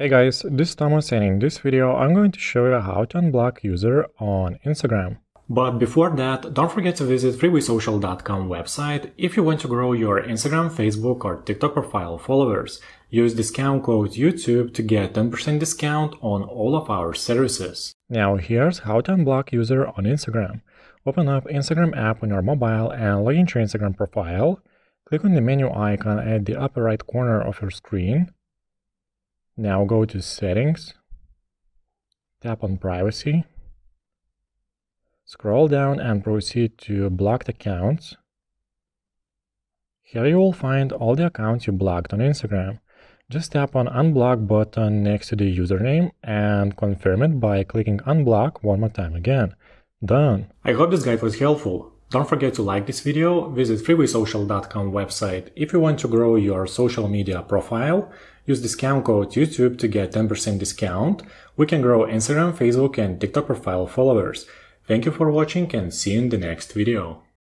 Hey guys, this is Thomas, and in this video I'm going to show you how to unblock user on Instagram. But before that, don't forget to visit FreewaySocial.com website if you want to grow your Instagram, Facebook or TikTok profile followers. Use discount code YouTube to get 10% discount on all of our services. Now here's how to unblock user on Instagram. Open up Instagram app on your mobile and log into your Instagram profile. Click on the menu icon at the upper right corner of your screen. Now go to Settings. Tap on Privacy. Scroll down and proceed to Blocked Accounts. Here you will find all the accounts you blocked on Instagram. Just tap on Unblock button next to the username and confirm it by clicking Unblock one more time again. Done! I hope this guide was helpful. Don't forget to like this video, visit FreewaySocial.com website if you want to grow your social media profile, use discount code YouTube to get 10% discount, we can grow Instagram, Facebook and TikTok profile followers. Thank you for watching and see you in the next video.